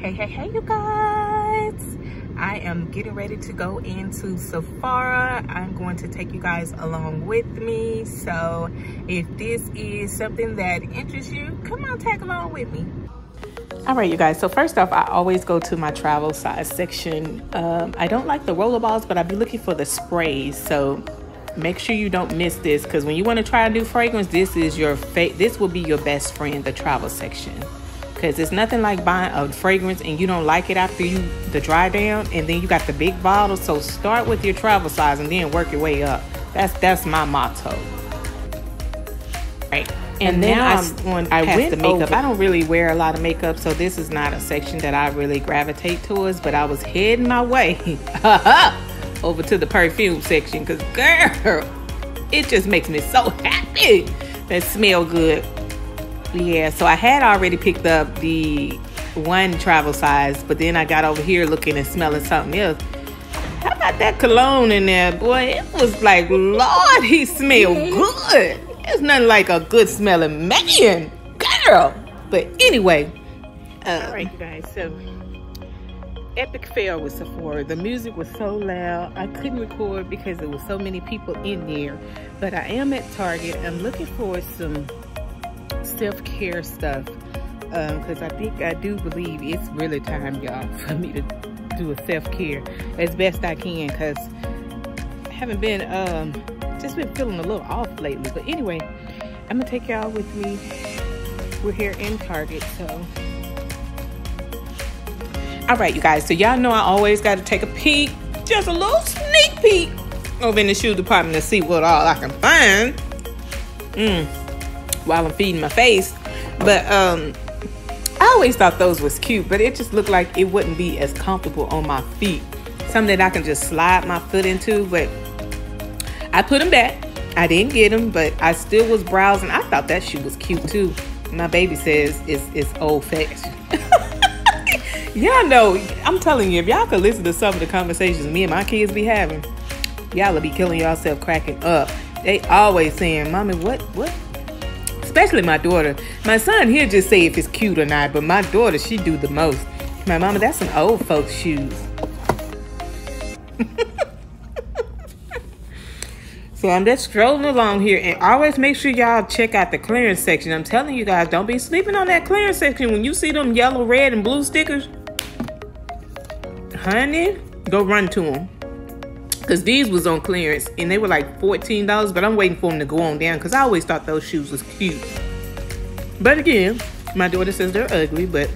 Hey you guys, I am getting ready to go into Sephora. I'm going to take you guys along with me, so if this is something that interests you, come on, tag along with me. All right, you guys, so first off, I always go to my travel size section. I don't like the roller balls, but I'll be looking for the sprays, so make sure you don't miss this, because when you want to try a new fragrance, this will be your best friend, the travel section, because it's nothing like buying a fragrance and you don't like it after the dry down, and then you got the big bottle. So start with your travel size and then work your way up. That's my motto. Right. And then I went past the makeup. I don't really wear a lot of makeup, so this is not a section that I really gravitate towards, but I was heading my way over to the perfume section, because girl, it just makes me so happy that smell good. Yeah, so I had already picked up the one travel size, but then I got over here looking and smelling something else. How about that cologne in there? Boy, it was like, Lord, he smelled good. There's nothing like a good smelling man, girl. But anyway, all right, you guys. So, epic fail with Sephora. The music was so loud, I couldn't record because there was so many people in there. But I am at Target. I'm looking for some self-care stuff, because I do believe it's really time, y'all, for me to do a self-care as best I can, because I haven't been just been feeling a little off lately. But anyway, I'm gonna take y'all with me. We're here in Target, so. All right, you guys, so y'all know I always gotta take a peek, just a little sneak peek over in the shoe department to see what all I can find while I'm feeding my face. But I always thought those was cute, but it just looked like it wouldn't be as comfortable on my feet. Something that I can just slide my foot into, but I put them back. I didn't get them, but I still was browsing. I thought that shoe was cute too. My baby says it's old-fashioned. Y'all know, I'm telling you, if y'all could listen to some of the conversations me and my kids be having, y'all will be killing yourself cracking up. They always saying, Mommy, what? Especially my daughter. My son, he'll just say if it's cute or not, but my daughter, she do the most. My mama, that's some old folks' shoes. So I'm just strolling along here, and always make sure y'all check out the clearance section. I'm telling you guys, don't be sleeping on that clearance section. When you see them yellow, red, and blue stickers, honey, go run to them. Because these was on clearance, and they were like $14, but I'm waiting for them to go on down, because I always thought those shoes was cute. But again, my daughter says they're ugly, but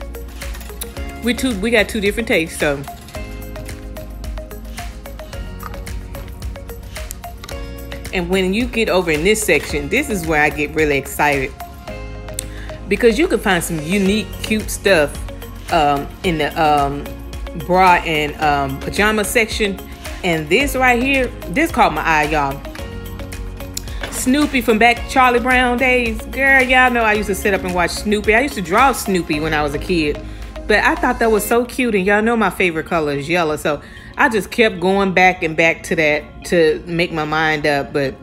we got two different tastes, so. And when you get over in this section, this is where I get really excited, because you can find some unique, cute stuff in the bra and pajama section. And this right here, this caught my eye, y'all. Snoopy from back Charlie Brown days. Girl, y'all know I used to sit up and watch Snoopy. I used to draw Snoopy when I was a kid. But I thought that was so cute, and y'all know my favorite color is yellow, so I just kept going back and back to that to make my mind up. But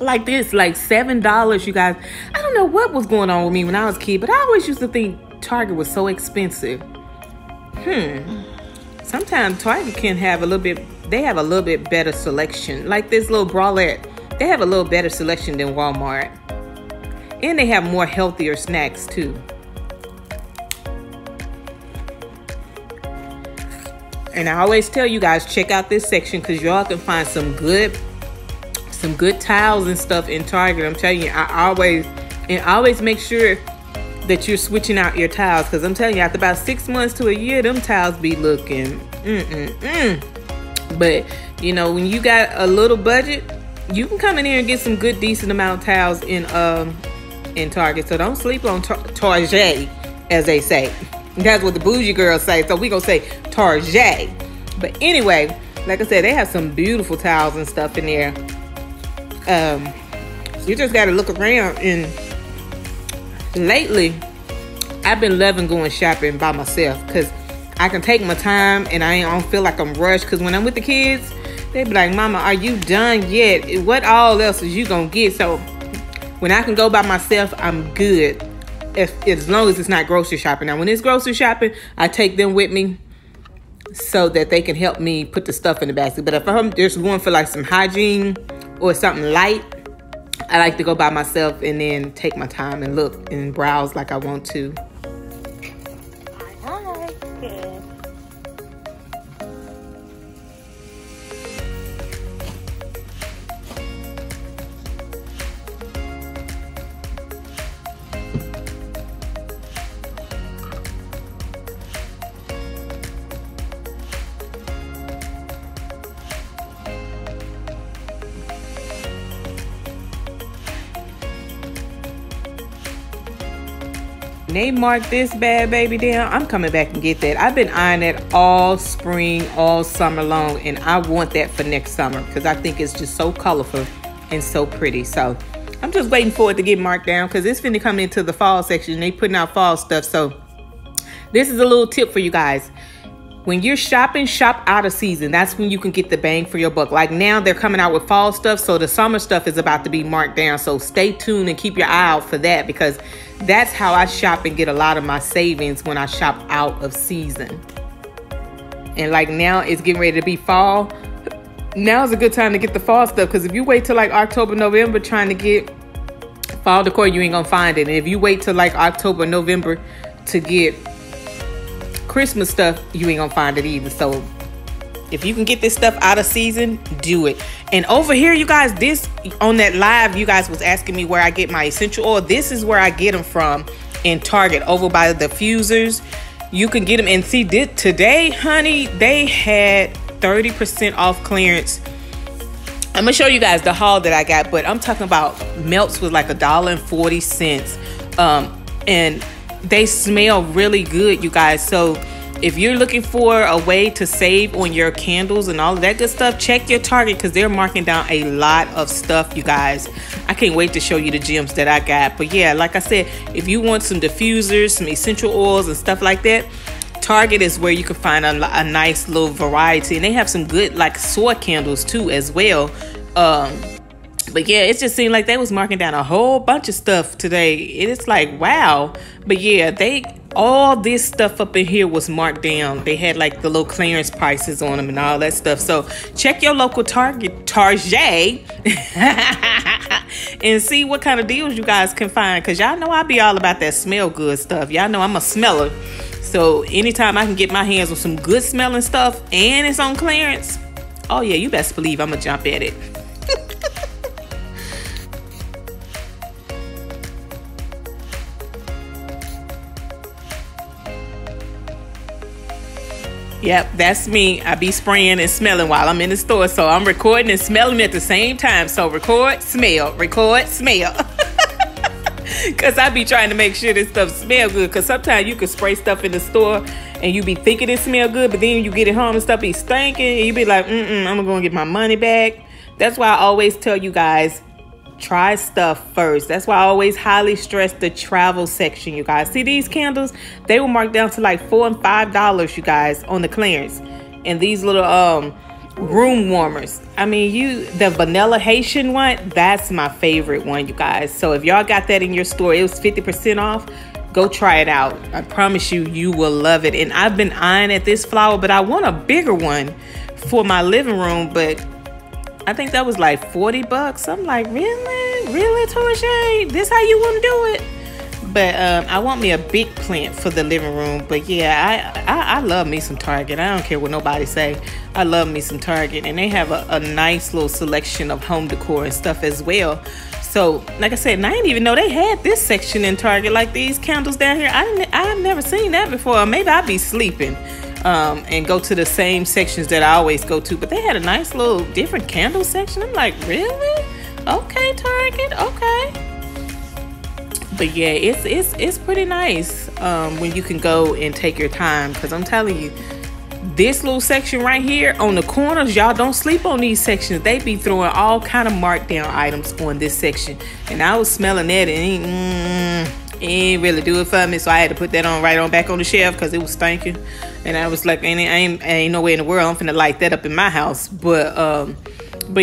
like this, like $7, you guys. I don't know what was going on with me when I was a kid, but I always used to think Target was so expensive. Sometimes Target can have a little bit, they have a little bit better selection. Like this little bralette, they have a little better selection than Walmart. And they have more healthier snacks too. And I always tell you guys, check out this section, because y'all can find some good towels and stuff in Target. I'm telling you, I always make sure that you're switching out your towels, because I'm telling you, after about 6 months to a year, them towels be looking But you know, when you got a little budget, you can come in here and get some good, decent amount of towels in Target. So don't sleep on Target, as they say. That's what the bougie girls say, so we gonna say Target. But anyway, like I said, they have some beautiful towels and stuff in there. You just gotta look around. And lately, I've been loving going shopping by myself, because I can take my time and I don't feel like I'm rushed. Because when I'm with the kids, they be like, Mama, are you done yet? What all else is you gonna get? So when I can go by myself, I'm good. as long as it's not grocery shopping. Now, when it's grocery shopping, I take them with me so that they can help me put the stuff in the basket. But if I'm just going for like some hygiene or something light, I like to go by myself and then take my time and look and browse like I want to. They marked this bad baby down. I'm coming back and get that. I've been eyeing it all spring, all summer long, and I want that for next summer because I think it's just so colorful and so pretty. So I'm just waiting for it to get marked down because it's finna come into the fall section. They putting out fall stuff. So this is a little tip for you guys. When you're shopping, shop out of season. That's when you can get the bang for your buck. Like now they're coming out with fall stuff, so the summer stuff is about to be marked down. So stay tuned and keep your eye out for that because that's how I shop and get a lot of my savings when I shop out of season. And like now it's getting ready to be fall. Now is a good time to get the fall stuff because if you wait till like October, November trying to get fall decor, you ain't gonna find it. And if you wait till like October, November to get Christmas stuff, you ain't gonna find it either. So if you can get this stuff out of season, do it. And over here, you guys, this on that live, you guys was asking me where I get my essential oil. This is where I get them from in Target over by the diffusers. You can get them and see this, today, honey, they had 30% off clearance. I'm gonna show you guys the haul that I got, but I'm talking about melts with like $1.40. And they smell really good, you guys. So if you're looking for a way to save on your candles and all of that good stuff, check your Target because they're marking down a lot of stuff, you guys. I can't wait to show you the gems that I got. But yeah, like I said, if you want some diffusers, some essential oils and stuff like that, Target is where you can find a nice little variety. And they have some good like soy candles too as well. But yeah, it just seemed like they was marking down a whole bunch of stuff today. It's like, wow. But yeah, all this stuff up in here was marked down. They had like the little clearance prices on them and all that stuff. So check your local Target and see what kind of deals you guys can find. Because y'all know I be all about that smell good stuff. Y'all know I'm a smeller. So anytime I can get my hands on some good smelling stuff and it's on clearance, oh yeah, you best believe I'm gonna jump at it. Yep, that's me. I be spraying and smelling while I'm in the store. So I'm recording and smelling at the same time. So record, smell. Because I be trying to make sure this stuff smell good. Because sometimes you can spray stuff in the store and you be thinking it smell good. But then you get it home and stuff be stinking. And you be like, I'm going to get my money back. That's why I always tell you guys, try stuff first. That's why I always highly stress the travel section, you guys. See these candles? They were marked down to like $4 and $5, you guys, on the clearance. And these little room warmers. I mean, the vanilla Haitian one, that's my favorite one, you guys. So if y'all got that in your store, it was 50% off. Go try it out. I promise you, you will love it. And I've been eyeing at this flower, but I want a bigger one for my living room, but I think that was like $40. I'm like, really? Really, Torche? This how you want to do it? But I want me a big plant for the living room. But yeah, I love me some Target. I don't care what nobody say. I love me some Target. And they have a nice little selection of home decor and stuff as well. So, like I said, and I didn't even know they had this section in Target. Like these candles down here. I've never seen that before. Maybe I'd be sleeping. And go to the same sections that I always go to. But they had a nice little different candle section. I'm like, really? Okay, Target, okay. But yeah, it's pretty nice when you can go and take your time. Because I'm telling you, this little section right here on the corners, y'all don't sleep on these sections. They be throwing all kind of markdown items on this section. And I was smelling that and it ain't really do it for me, so I had to put that on right on back on the shelf because it was stinking. And I was like, ain't no way in the world I'm finna light that up in my house. But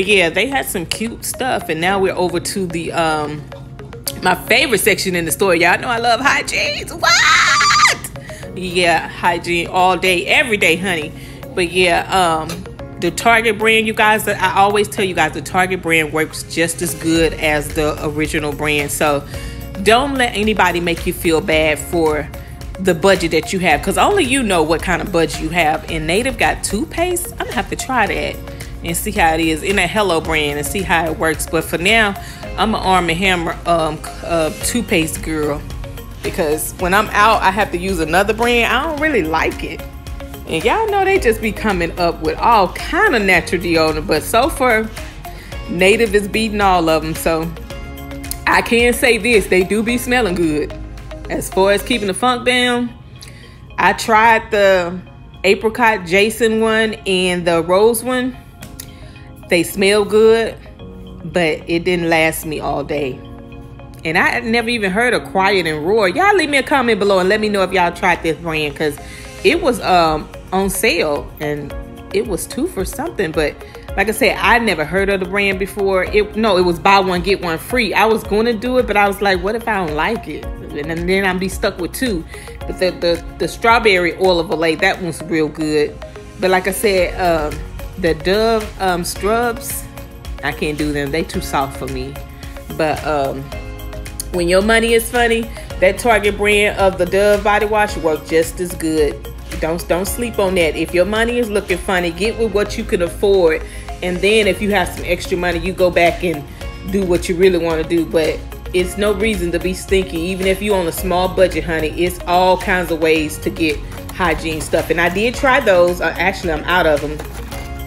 yeah, they had some cute stuff. And now we're over to the My favorite section in the store. Y'all know I love hygiene. What? Yeah, hygiene all day, every day, honey. But yeah, the Target brand, you guys, I always tell you guys, the Target brand works just as good as the original brand. So don't let anybody make you feel bad for the budget that you have, because only you know what kind of budget you have. And Native got toothpaste. I'm gonna have to try that and see how it is in that Hello brand and see how it works. But for now, I'm an Arm & Hammer toothpaste girl, because when I'm out, I have to use another brand. I don't really like it. And y'all know they just be coming up with all kind of natural deodorant, but so far, Native is beating all of them. So I can say this, they do be smelling good. As far as keeping the funk down, I tried the Apricot Jason one and the Rose one. They smell good, but it didn't last me all day. And I had never even heard of Quiet and Roar. Y'all leave me a comment below and let me know if y'all tried this brand, because it was on sale and it was 2 for something. But like I said, I never heard of the brand before. It was buy one, get one free. I was going to do it, but I was like, what if I don't like it? And then I'd be stuck with 2. But the strawberry oil of Olay, that one's real good. But like I said, the Dove scrubs, I can't do them. They too soft for me. But when your money is funny, that Target brand of the Dove body wash works just as good. Don't sleep on that. If your money is looking funny, get with what you can afford. And then if you have some extra money, you go back and do what you really want to do. But it's no reason to be stinky. Even if you're on a small budget, honey, it's all kinds of ways to get hygiene stuff. And I did try those. Actually, I'm out of them.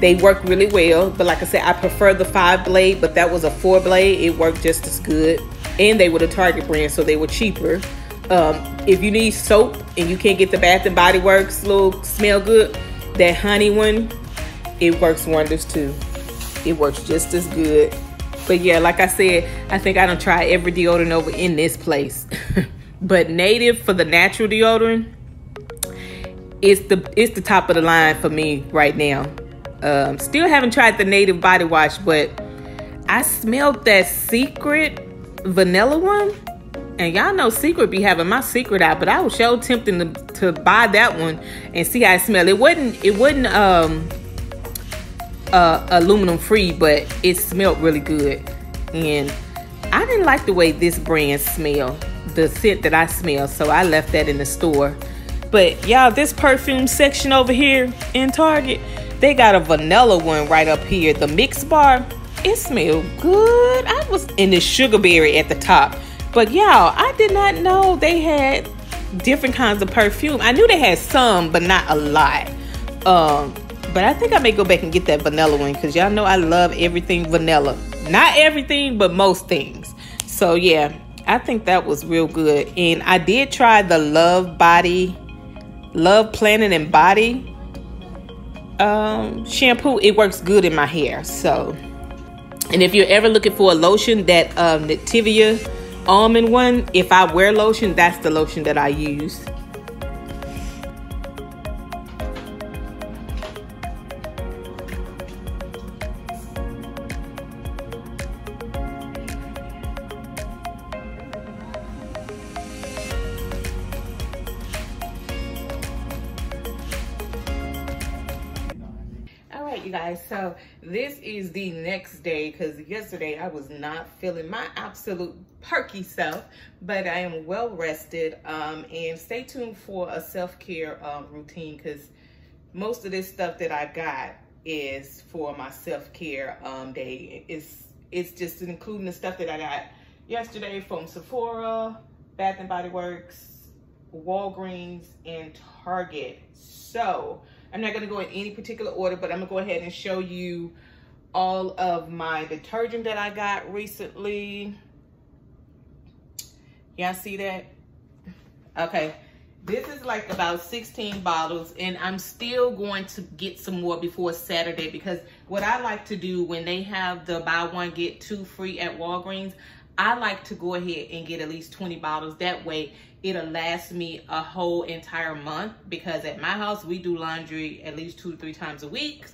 They work really well. But like I said, I prefer the 5-blade, but that was a 4-blade. It worked just as good. And they were the Target brand, so they were cheaper. If you need soap and you can't get the Bath and Body Works little smell good, that honey one, it works wonders too. It works just as good. But yeah, like I said, I think I done tried every deodorant over in this place. But Native, for the natural deodorant, it's the top of the line for me right now. Still haven't tried the Native body wash, but I smelled that Secret vanilla one. And y'all know Secret be having my secret out, but I was so tempted to buy that one and see how it smelled. It wasn't aluminum free, but it smelled really good. And I didn't like the way this brand smelled, the scent that I smell, so I left that in the store. But y'all, this perfume section over here in Target, they got a vanilla one right up here, the Mix Bar. It smelled good. I was in the sugar berry at the top. But y'all, I did not know they had different kinds of perfume. I knew they had some, but not a lot. But I think I may go back and get that vanilla one, because y'all know I love everything vanilla. Not everything, but most things. So yeah, I think that was real good. And I did try the Love Planet and Body shampoo. It works good in my hair. So, and if you're ever looking for a lotion, that Nivea almond one, if I wear lotion, that's the lotion that I use. All right, you guys, so this is the next day, because yesterday I was not feeling my absolute perky self, but I am well rested. And stay tuned for a self-care routine, because most of this stuff that I got is for my self-care day. It's just including the stuff that I got yesterday from Sephora, Bath and Body Works, Walgreens, and Target. So I'm not going to go in any particular order, but I'm going to go ahead and show you all of my detergent that I got recently. Y'all see that? Okay, this is like about 16 bottles, and I'm still going to get some more before Saturday, because what I like to do when they have the buy one, get 2 free at Walgreens, I like to go ahead and get at least 20 bottles. That way, it'll last me a whole entire month, because at my house, we do laundry at least 2 to 3 times a week.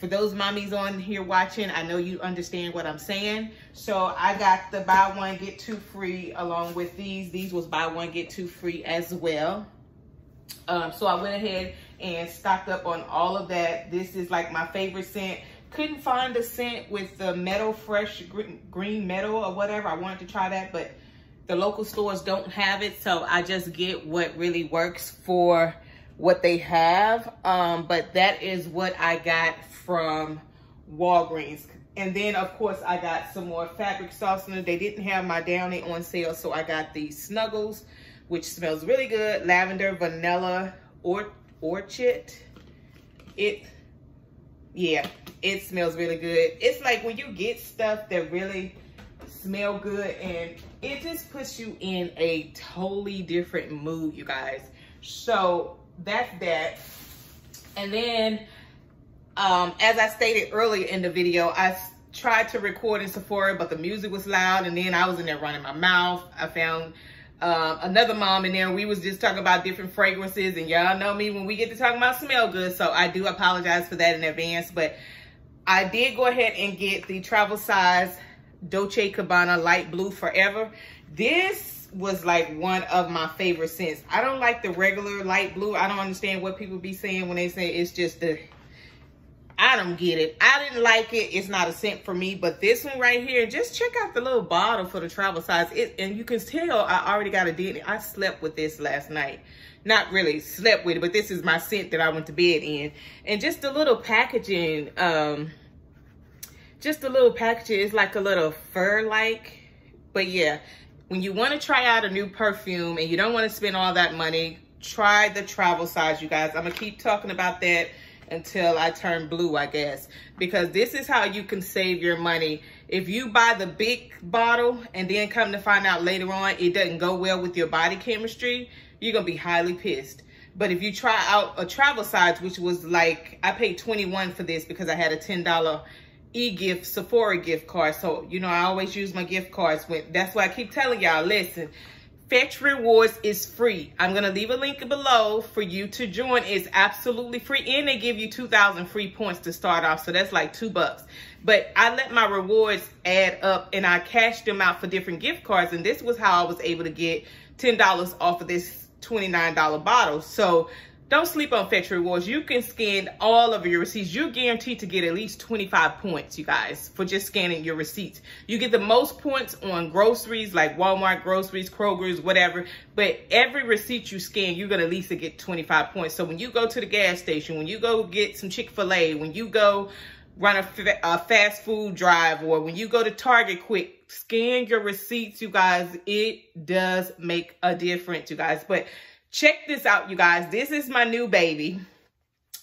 For those mommies on here watching, I know you understand what I'm saying. So I got the buy one, get two free along with these. These was buy one, get two free as well. So I went ahead and stocked up on all of that. This is like my favorite scent. Couldn't find a scent with the metal fresh, green metal or whatever. I wanted to try that, but the local stores don't have it. So I just get what really works for what they have. But that is what I got from Walgreens. And then of course I got some more fabric softener. They didn't have my Downy on sale, so I got the Snuggles, which smells really good. Lavender, vanilla, orchid. It smells really good. It's like when you get stuff that really smell good, and it just puts you in a totally different mood, you guys. So that's that. And then as I stated earlier in the video, I tried to record in Sephora, but the music was loud, and then I was in there running my mouth. I found another mom in there. We was just talking about different fragrances, and y'all know me when we get to talking about smell good, so I do apologize for that in advance. But I did go ahead and get the travel size Dolce Cabana light blue forever. This was like one of my favorite scents. I don't like the regular light blue. I don't understand what people be saying when they say it's just the, I don't get it. I didn't like it. It's not a scent for me. But this one right here, just check out the little bottle for the travel size. And you can tell I already got a dent. I slept with this last night. Not really slept with it, but this is my scent that I went to bed in. And just the little packaging, just a little package. It's like a little fur-like. But yeah, when you want to try out a new perfume and you don't want to spend all that money, try the travel size, you guys. I'm going to keep talking about that until I turn blue, I guess. Because this is how you can save your money. If you buy the big bottle and then come to find out later on it doesn't go well with your body chemistry, you're going to be highly pissed. But if you try out a travel size, which was like, I paid $21 for this because I had a $10 e-gift Sephora gift card, so you know I always use my gift cards. That's why I keep telling y'all, listen, Fetch Rewards is free. I'm gonna leave a link below for you to join. It's absolutely free, and they give you 2,000 free points to start off, so that's like $2. But I let my rewards add up, and I cashed them out for different gift cards, and this was how I was able to get $10 off of this $29 bottle. So don't sleep on Fetch Rewards. You can scan all of your receipts. You're guaranteed to get at least 25 points, you guys, for just scanning your receipts. You get the most points on groceries, like Walmart groceries, Kroger's, whatever. But every receipt you scan, you're going to at least get 25 points. So when you go to the gas station, when you go get some Chick-fil-A, when you go run a fast food drive, or when you go to Target quick, scan your receipts, you guys. It does make a difference, you guys. But check this out, you guys. This is my new baby.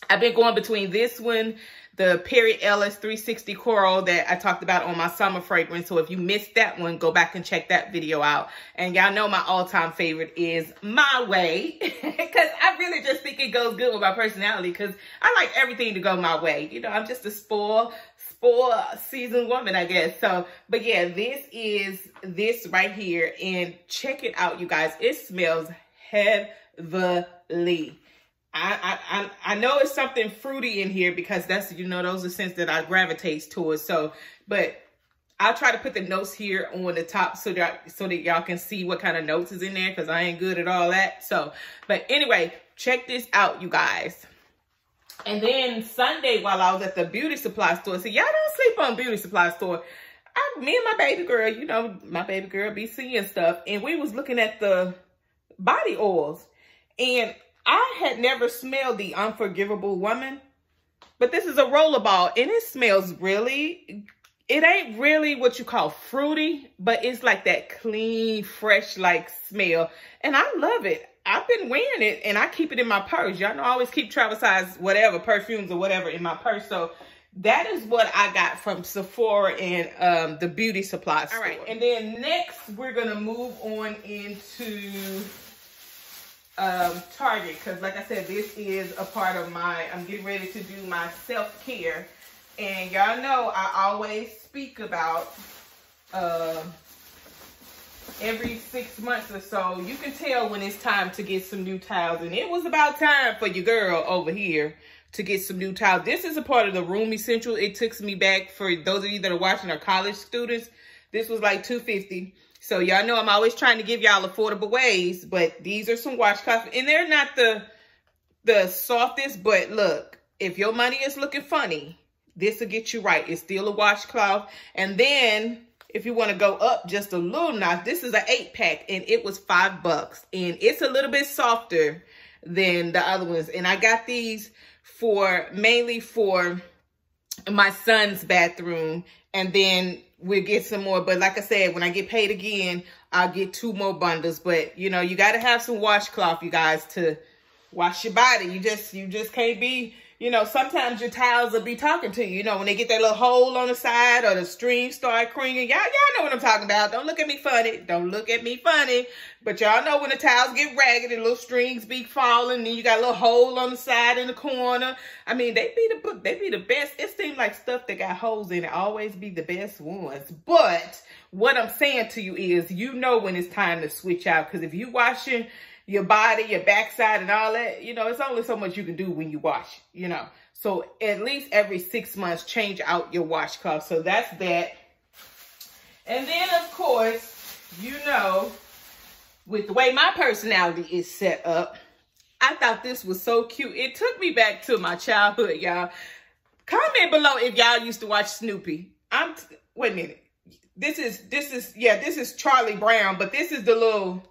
I've been going between this one, the Perry Ellis 360 Coral that I talked about on my summer fragrance. So if you missed that one, go back and check that video out. And y'all know my all-time favorite is My Way, because I really just think it goes good with my personality, because I like everything to go my way. You know, I'm just a spoiled seasoned woman, I guess. So, but yeah, this is this right here. And check it out, you guys. It smells heavily. I know it's something fruity in here, because that's, you know, those are scents that I gravitate towards. So, but I'll try to put the notes here on the top so that y'all can see what kind of notes is in there, because I ain't good at all that. So, but anyway, check this out, you guys. And then Sunday, while I was at the beauty supply store, so y'all don't sleep on beauty supply store. Me and my baby girl, you know, my baby girl be seeing stuff, and we was looking at the body oils, and I had never smelled the Unforgivable Woman, but this is a rollerball, and it smells really, it ain't really what you call fruity, but it's like that clean, fresh like smell, and I love it. I've been wearing it, and I keep it in my purse. Y'all know I always keep travel size whatever perfumes or whatever in my purse. So that is what I got from Sephora and the beauty supply store. All right, and then next we're gonna move on into Target, because like I said, this is a part of my, I'm getting ready to do my self-care, and y'all know I always speak about every 6 months or so you can tell when it's time to get some new towels, and it was about time for your girl over here to get some new towels. This is a part of the room essential. It took me back, for those of you that are watching our college students, this was like $2.50. So y'all know I'm always trying to give y'all affordable ways, but these are some washcloths, and they're not the softest, but look, if your money is looking funny, this will get you right. It's still a washcloth. And then if you want to go up just a little notch, this is an 8-pack, and it was $5, and it's a little bit softer than the other ones. And I got these for mainly for my son's bathroom, and then we'll get some more. But like I said, when I get paid again, I'll get 2 more bundles. But you know, you got to have some washcloth, you guys, to wash your body. You just can't be, you know, sometimes your towels will be talking to you. You know, when they get that little hole on the side or the string start cringing. Y'all know what I'm talking about. Don't look at me funny. Don't look at me funny. But y'all know when the towels get ragged and little strings be falling, and you got a little hole on the side in the corner. I mean, they be the book. They be the best. It seems like stuff that got holes in it always be the best ones. But what I'm saying to you is, you know when it's time to switch out. Because if you washing your body, your backside and all that, you know, it's only so much you can do when you wash, you know. So at least every 6 months, change out your washcloth. So that's that. And then, of course, you know, with the way my personality is set up, I thought this was so cute. It took me back to my childhood, y'all. Comment below if y'all used to watch Snoopy. Wait a minute. This is Charlie Brown, but this is the little...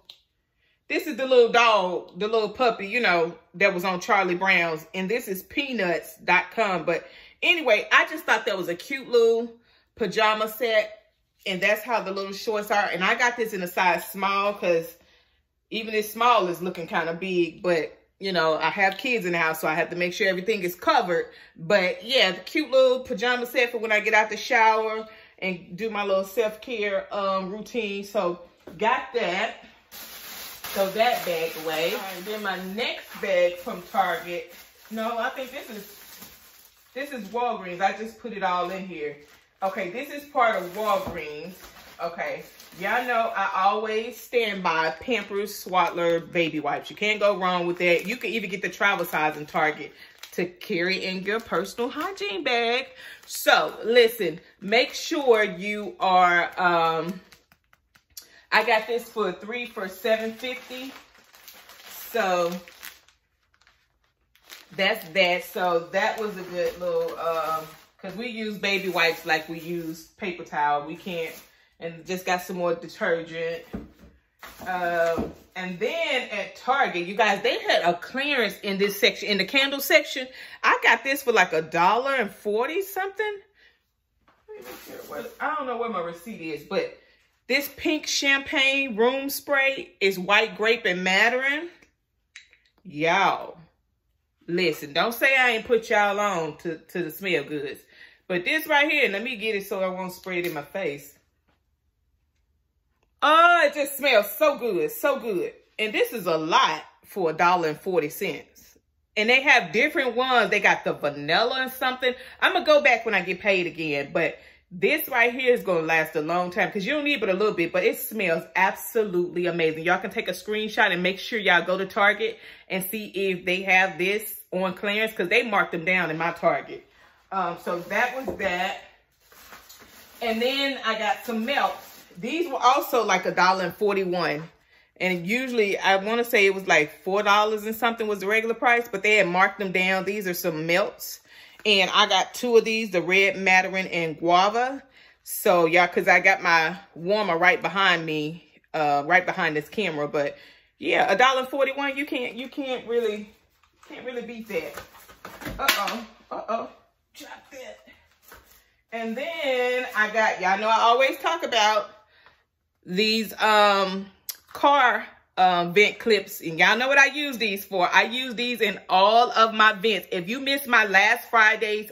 This is the little dog, the little puppy, you know, that was on Charlie Brown's. And this is peanuts.com. But anyway, I just thought that was a cute little pajama set. And that's how the little shorts are. And I got this in a size small, because even this small is looking kind of big. But, you know, I have kids in the house, so I have to make sure everything is covered. But yeah, the cute little pajama set for when I get out the shower and do my little self-care routine. So got that. So that bag away. All right, then my next bag from Target. No, I think this is Walgreens. I just put it all in here. Okay, this is part of Walgreens. Okay, y'all know I always stand by Pampers, Swaddler, baby wipes. You can't go wrong with that. You can even get the travel size in Target to carry in your personal hygiene bag. So listen, make sure you are... I got this for 3 for $7.50. So that's that. So that was a good little, because we use baby wipes like we use paper towel. We can't, and just got some more detergent. And then at Target, you guys, they had a clearance in this section, in the candle section. I got this for like $1.40 something. Let me make sure. I don't know where my receipt is, but this pink champagne room spray is white grape and mandarin. Y'all, listen, don't say I ain't put y'all on to the smell goods. But this right here, let me get it so I won't spray it in my face. Oh, it just smells so good, so good. And this is a lot for $1.40. And they have different ones. They got the vanilla and something. I'm going to go back when I get paid again, but... this right here is going to last a long time, because you don't need but a little bit, but it smells absolutely amazing. Y'all can take a screenshot and make sure y'all go to Target and see if they have this on clearance, because they marked them down in my Target. So that was that. And then I got some milk. These were also like $1.41. And usually, I want to say it was like $4 and something was the regular price, but they had marked them down. These are some melts. And I got 2 of these, the red mandarin and guava. So y'all, cause I got my warmer right behind me, right behind this camera. But yeah, $1.41, you can't really beat that. Drop that. And then I got, y'all know I always talk about these car vent clips, and y'all know what I use these for. I use these in all of my vents. If you missed my last Friday's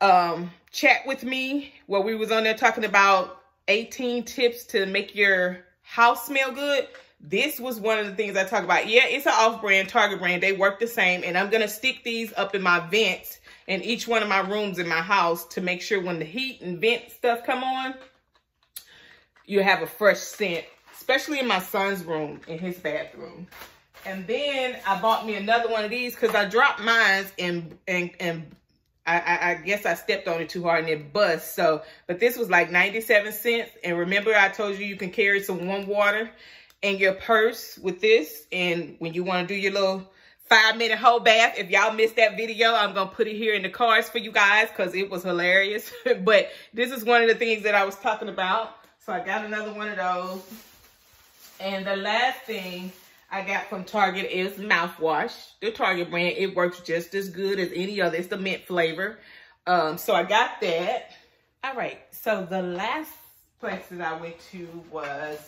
chat with me, where we was on there talking about 18 tips to make your house smell good, this was one of the things I talk about. Yeah, it's an off-brand, Target brand. They work the same, and I'm gonna stick these up in my vents in each one of my rooms in my house to make sure when the heat and vent stuff come on, you have a fresh scent. Especially in my son's room, in his bathroom. And then I bought me another one of these because I dropped mine and I guess I stepped on it too hard and it bust. So, but this was like 97 cents. And remember I told you you can carry some warm water in your purse with this. And when you want to do your little 5-minute whole bath, if y'all missed that video, I'm going to put it here in the cards for you guys because it was hilarious. But this is one of the things that I was talking about. So I got another one of those. And the last thing I got from Target is mouthwash. The Target brand, it works just as good as any other. It's the mint flavor. So I got that. All right, so the last place that I went to was,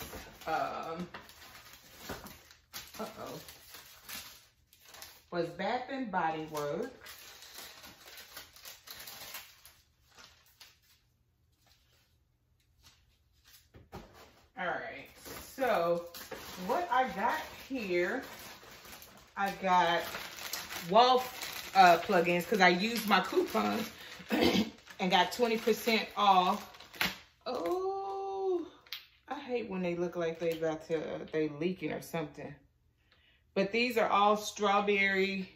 was Bath and Body Works. All right, so what I got here, I got wall plugins because I used my coupon and got 20% off. Oh, I hate when they look like they about to they leaking or something. But these are all strawberry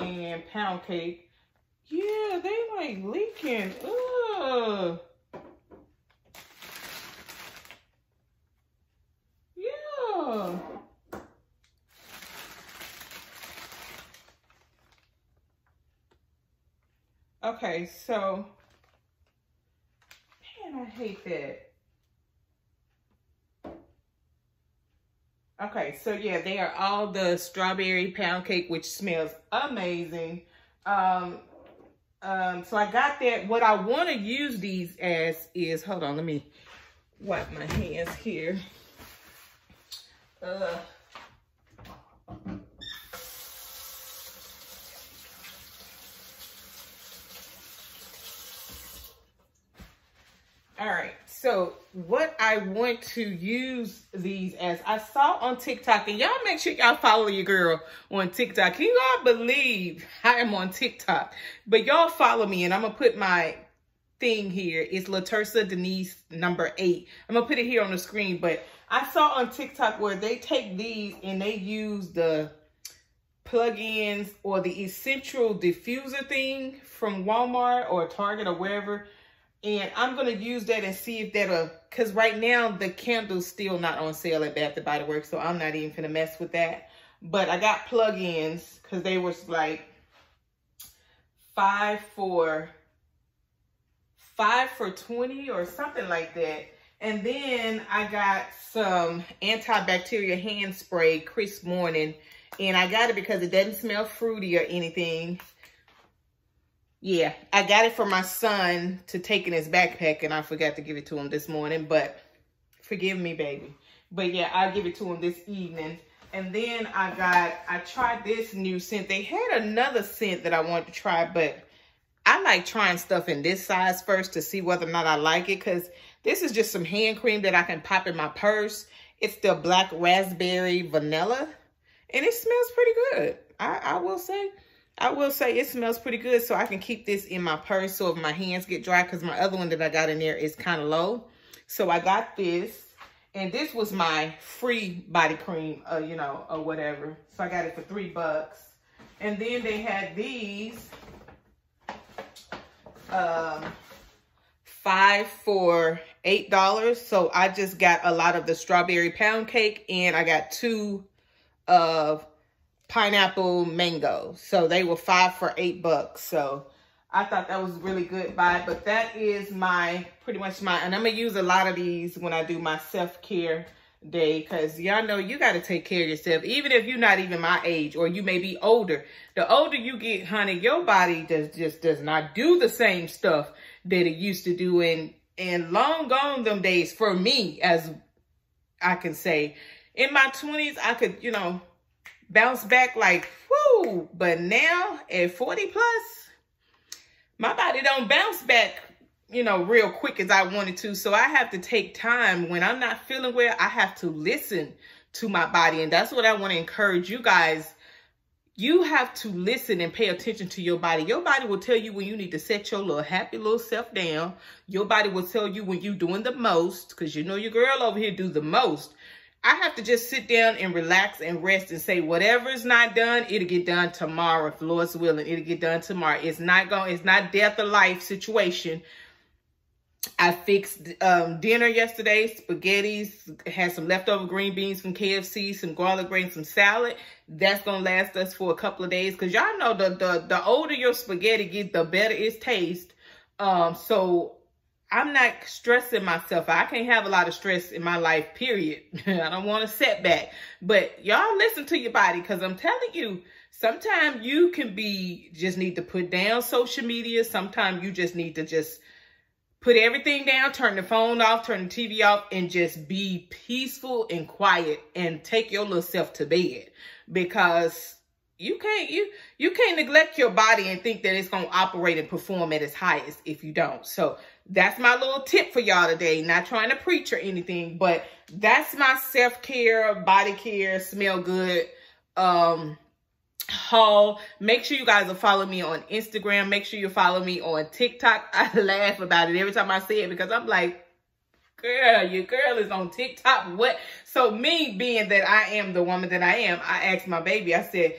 and pound cake. Yeah, they like leaking. Ugh. Okay, so, man, I hate that. Okay, so yeah, they are all the strawberry pound cake, which smells amazing. So I got that. What I want to use these as is, hold on, let me wipe my hands here. All right, so what I want to use these as, I saw on TikTok, and y'all make sure y'all follow your girl on TikTok. Can y'all believe I am on TikTok? But y'all follow me, and I'm going to put my thing here. It's LaTersa Denise #8. I'm going to put it here on the screen, but I saw on TikTok where they take these and they use the plug-ins or the essential diffuser thing from Walmart or Target or wherever. And I'm going to use that and see if that'll, because right now the candle's still not on sale at Bath and Body Works, so I'm not even going to mess with that. But I got plug-ins because they was like five for 20 or something like that. And then I got some antibacterial hand spray, crisp morning. And I got it because it doesn't smell fruity or anything. Yeah, I got it for my son to take in his backpack, and I forgot to give it to him this morning, but forgive me, baby. But yeah, I'll give it to him this evening. And then I tried this new scent. They had another scent that I wanted to try, but I like trying stuff in this size first to see whether or not I like it, because this is just some hand cream that I can pop in my purse. It's the black raspberry vanilla, and it smells pretty good. I will say it smells pretty good, so I can keep this in my purse so if my hands get dry, because my other one that I got in there is kind of low. So I got this, and this was my free body cream, you know, or whatever. So I got it for $3. And then they had these 5 for $8. So I just got a lot of the strawberry pound cake, and I got 2 of pineapple mango. So they were 5 for $8. So I thought that was really good buy. But that is my pretty much my, and I'm gonna use a lot of these when I do my self-care day, because y'all know you got to take care of yourself, even if you're not even my age, or you may be older. The older you get, honey, your body just does not do the same stuff that it used to do. And long gone them days for me, as I can say. In my 20s, I could, you know, bounce back like whoo, but now at 40 plus, my body don't bounce back, you know, real quick as I wanted to. So I have to take time when I'm not feeling well. I have to listen to my body, and that's what I want to encourage you guys. You have to listen and pay attention to your body. Your body will tell you when you need to set your little happy little self down. Your body will tell you when you're doing the most, because you know your girl over here do the most. I have to just sit down and relax and rest and say, whatever's not done, it'll get done tomorrow. If Lord's willing, it'll get done tomorrow. It's not death or life situation. I fixed dinner yesterday, spaghetti, had some leftover green beans from KFC, some garlic bread, some salad. That's going to last us for a couple of days. Because y'all know the older your spaghetti gets, the better its taste. So I'm not stressing myself. I can't have a lot of stress in my life, period. I don't want a setback. But y'all listen to your body, because I'm telling you, sometimes you can be, just need to put down social media. Sometimes you just need to just put everything down, turn the phone off, turn the TV off, and just be peaceful and quiet and take your little self to bed. Because you can't neglect your body and think that it's going to operate and perform at its highest if you don't. So that's my little tip for y'all today. Not trying to preach or anything, but that's my self-care, body care, smell good haul. Make sure you guys will follow me on Instagram. Make sure you follow me on TikTok. I laugh about it every time I say it because I'm like, girl, your girl is on TikTok. What? So me being that I am the woman that I am, I asked my baby, I said,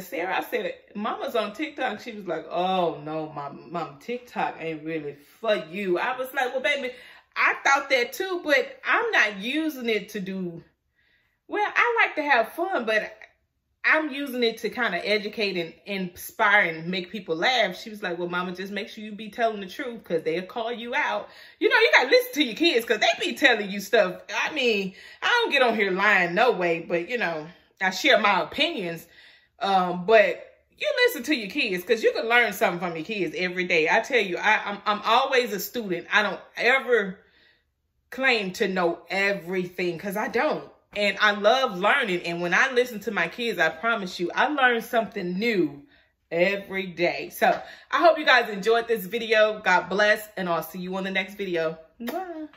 Sarah, I said, Mama's on TikTok. She was like, oh no, my mom, TikTok ain't really for you. I was like, well, baby, I thought that too, but I'm not using it to do, well, I like to have fun, but I'm using it to kind of educate and inspire and make people laugh. She was like, well, Mama, just make sure you be telling the truth because they'll call you out. You know, you got to listen to your kids because they be telling you stuff. I mean, I don't get on here lying no way, but, you know, I share my opinions. But you listen to your kids because you can learn something from your kids every day. I tell you, I'm always a student. I don't ever claim to know everything because I don't. And I love learning. And when I listen to my kids, I promise you, I learn something new every day. So I hope you guys enjoyed this video. God bless. And I'll see you on the next video. Bye.